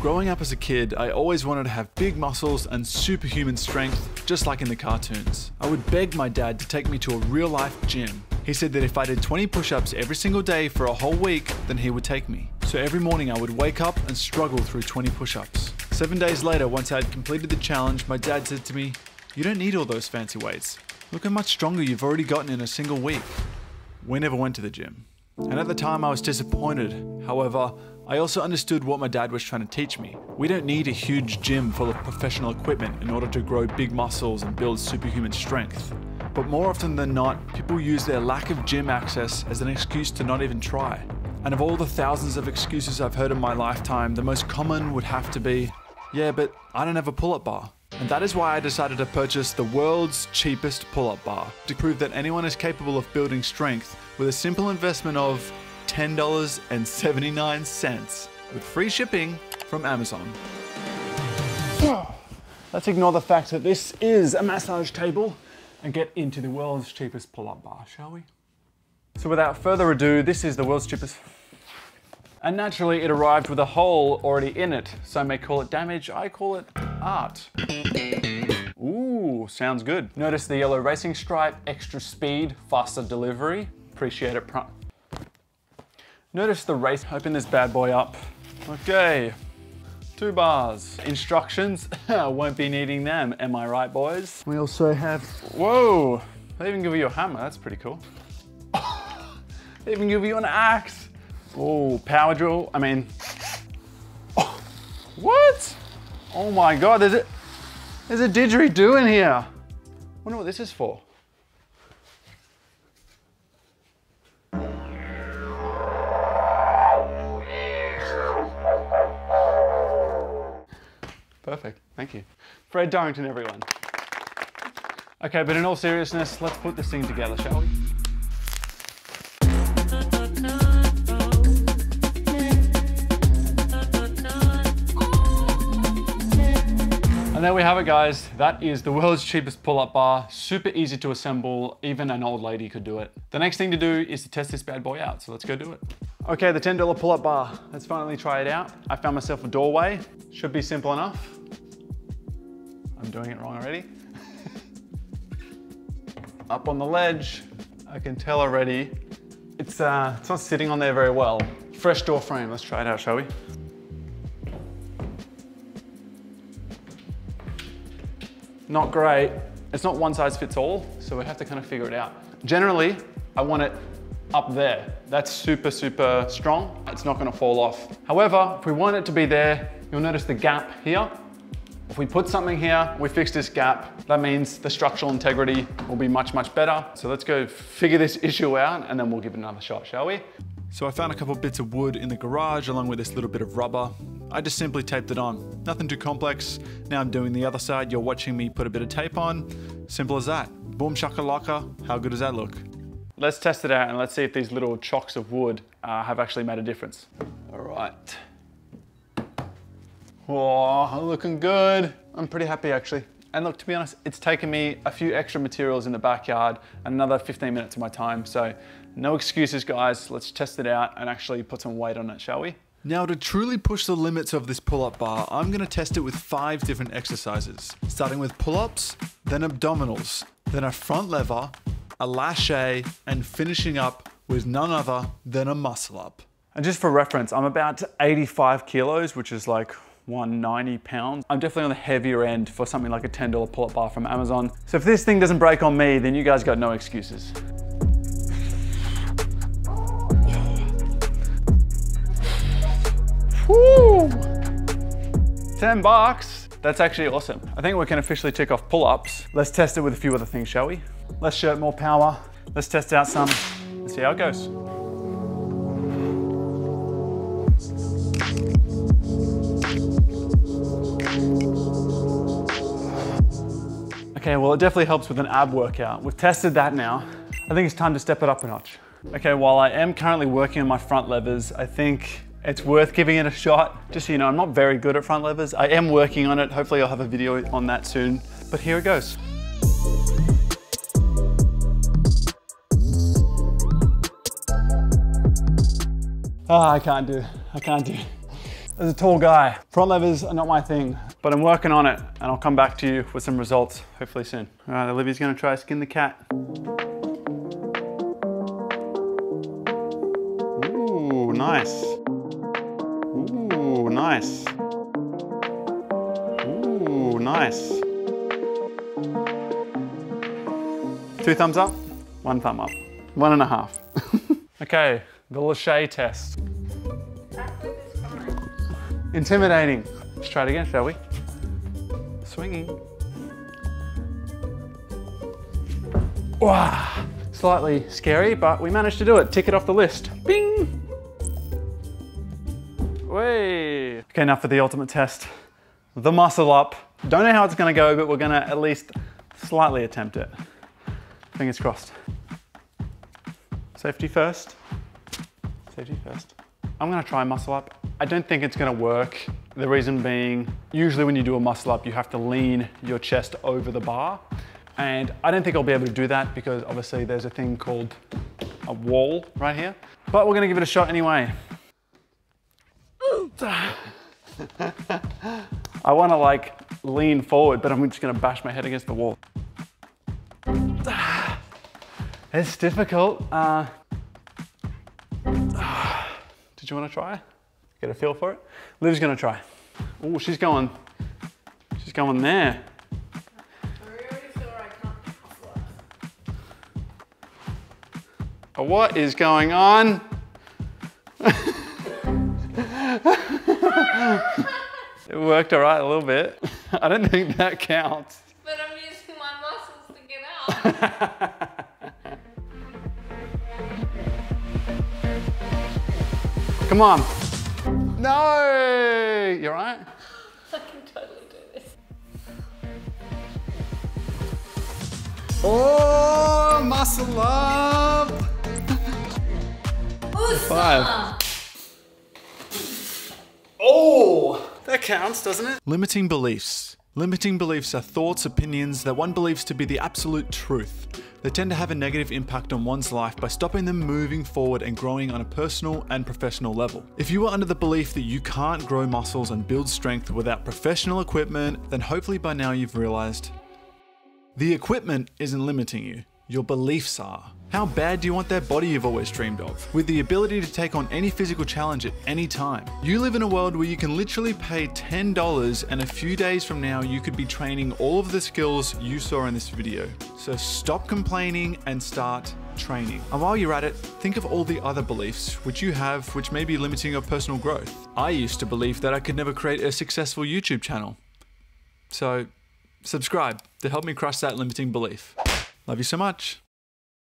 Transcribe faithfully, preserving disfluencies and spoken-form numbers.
Growing up as a kid, I always wanted to have big muscles and superhuman strength, just like in the cartoons. I would beg my dad to take me to a real-life gym. He said that if I did twenty push-ups every single day for a whole week, then he would take me. So every morning I would wake up and struggle through twenty push-ups. Seven days later, once I had completed the challenge, my dad said to me, "You don't need all those fancy weights. Look how much stronger you've already gotten in a single week." We never went to the gym. And at the time I was disappointed. However, I also understood what my dad was trying to teach me. We don't need a huge gym full of professional equipment in order to grow big muscles and build superhuman strength. But more often than not, people use their lack of gym access as an excuse to not even try. And of all the thousands of excuses I've heard in my lifetime, the most common would have to be, "Yeah, but I don't have a pull-up bar." And that is why I decided to purchase the world's cheapest pull-up bar to prove that anyone is capable of building strength with a simple investment of ten dollars and seventy-nine cents with free shipping from Amazon. Let's ignore the fact that this is a massage table and get into the world's cheapest pull-up bar, shall we? So without further ado, this is the world's cheapest. And naturally, it arrived with a hole already in it. Some may call it damage, I call it art. Ooh, sounds good. Notice the yellow racing stripe, extra speed, faster delivery. Appreciate it. Notice the race. Open this bad boy up. Okay, two bars. Instructions, won't be needing them, am I right, boys? We also have, whoa, they even give you a hammer, that's pretty cool. They even give you an axe. Oh, power drill, I mean, oh, what? Oh my God, there's a, there's a didgeridoo in here. I wonder what this is for. Perfect, thank you. Fred Durrington, everyone. Okay, but in all seriousness, let's put this thing together, shall we? And there we have it, guys. That is the world's cheapest pull-up bar. Super easy to assemble. Even an old lady could do it. The next thing to do is to test this bad boy out. So let's go do it. Okay, the ten dollar pull-up bar. Let's finally try it out. I found myself a doorway. Should be simple enough. I'm doing it wrong already. Up on the ledge. I can tell already. It's, uh, it's not sitting on there very well. Fresh door frame. Let's try it out, shall we? Not great. It's not one size fits all, so we have to kind of figure it out. Generally, I want it up there. That's super, super strong. It's not gonna fall off. However, if we want it to be there, you'll notice the gap here. If we put something here, we fix this gap. That means the structural integrity will be much, much better. So let's go figure this issue out and then we'll give it another shot, shall we? So I found a couple of bits of wood in the garage along with this little bit of rubber. I just simply taped it on. Nothing too complex. Now I'm doing the other side. You're watching me put a bit of tape on. Simple as that. Boom shakalaka. How good does that look? Let's test it out and let's see if these little chocks of wood uh, have actually made a difference. All right. Whoa, looking good. I'm pretty happy actually. And look, to be honest, it's taken me a few extra materials in the backyard, another fifteen minutes of my time. So no excuses, guys. Let's test it out and actually put some weight on it, shall we? Now to truly push the limits of this pull-up bar, I'm gonna test it with five different exercises, starting with pull-ups, then abdominals, then a front lever, a lache, and finishing up with none other than a muscle-up. And just for reference, I'm about eighty-five kilos, which is like one hundred ninety pounds. I'm definitely on the heavier end for something like a ten dollar pull-up bar from Amazon. So if this thing doesn't break on me, then you guys got no excuses. Woo! ten bucks. That's actually awesome. I think we can officially tick off pull-ups. Let's test it with a few other things, shall we? Let's show it more power. Let's test out some and see how it goes. Okay, well, it definitely helps with an ab workout. We've tested that now. I think it's time to step it up a notch. Okay, while I am currently working on my front levers, I think it's worth giving it a shot. Just so you know, I'm not very good at front levers. I am working on it. Hopefully I'll have a video on that soon, but here it goes. Ah, oh, I can't do, I can't do. as a tall guy. Front levers are not my thing, but I'm working on it and I'll come back to you with some results hopefully soon. All right, Olivia's gonna try to skin the cat. Ooh, nice. Ooh, nice. Ooh, nice. Two thumbs up, one thumb up. One and a half. Okay, the Lachey test. Intimidating. Let's try it again, shall we? Swinging. Wow. Slightly scary, but we managed to do it. Tick it off the list. Bing. Way. Okay, now for the ultimate test. The muscle up. Don't know how it's gonna go, but we're gonna at least slightly attempt it. Fingers crossed. Safety first. Safety first. I'm gonna try muscle up. I don't think it's gonna work. The reason being, usually when you do a muscle up, you have to lean your chest over the bar. And I don't think I'll be able to do that because obviously there's a thing called a wall right here. But we're gonna give it a shot anyway. I wanna like lean forward, but I'm just gonna bash my head against the wall. It's difficult. Uh, did you want to try? Get a feel for it? Liv's going to try. Oh, she's going. She's going there. What is going on? It worked all right a little bit. I don't think that counts. But I'm using my muscles to get out. Come on. No! You all right? I can totally do this. Oh, muscle up! Five. Oh, that counts, doesn't it? Limiting beliefs. Limiting beliefs are thoughts, opinions that one believes to be the absolute truth. They tend to have a negative impact on one's life by stopping them moving forward and growing on a personal and professional level. If you are under the belief that you can't grow muscles and build strength without professional equipment, then hopefully by now you've realized the equipment isn't limiting you, your beliefs are. How bad do you want that body you've always dreamed of, with the ability to take on any physical challenge at any time? You live in a world where you can literally pay ten dollars and a few days from now you could be training all of the skills you saw in this video. So stop complaining and start training. And while you're at it, think of all the other beliefs which you have which may be limiting your personal growth. I used to believe that I could never create a successful YouTube channel. So subscribe to help me crush that limiting belief. Love you so much.